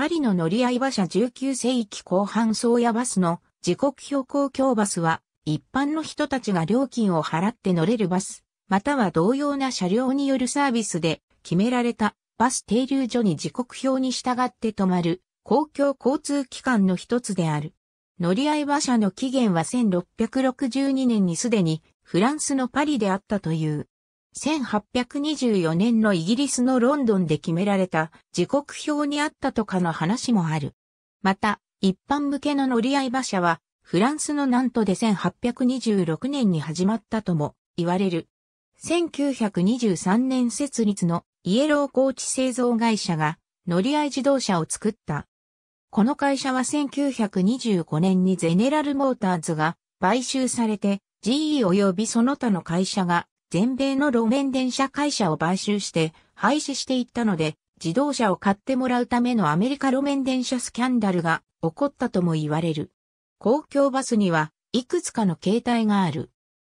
パリの乗り合い馬車19世紀後半宗谷バスの時刻表公共バスは一般の人たちが料金を払って乗れるバス、または同様な車両によるサービスで決められたバス停留所に時刻表に従って止まる公共交通機関の一つである。乗り合い馬車の起源は1662年にすでにフランスのパリであったという。1824年のイギリスのロンドンで決められた時刻表にあったとかの話もある。また、一般向けの乗り合い馬車は、フランスのナントで1826年に始まったとも言われる。1923年設立のイエローコーチ製造会社が乗り合い自動車を作った。この会社は1925年にゼネラルモーターズが買収されて GE 及びその他の会社が全米の路面電車会社を買収して廃止していったので、自動車を買ってもらうためのアメリカ路面電車スキャンダルが起こったとも言われる。公共バスにはいくつかの形態がある。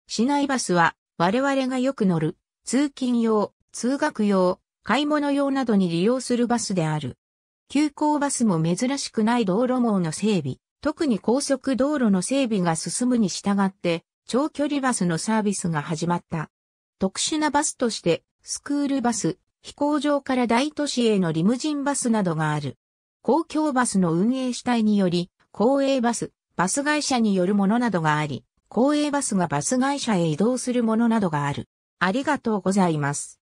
市内バスは我々がよく乗る通勤用、通学用、買い物用などに利用するバスである。急行バスも珍しくない道路網の整備、特に高速道路の整備が進むに従って長距離バスのサービスが始まった。特殊なバスとして、スクールバス、飛行場から大都市へのリムジンバスなどがある。公共バスの運営主体により、公営バス、バス会社によるものなどがあり、公営バスがバス会社へ移動するものなどがある。ありがとうございます。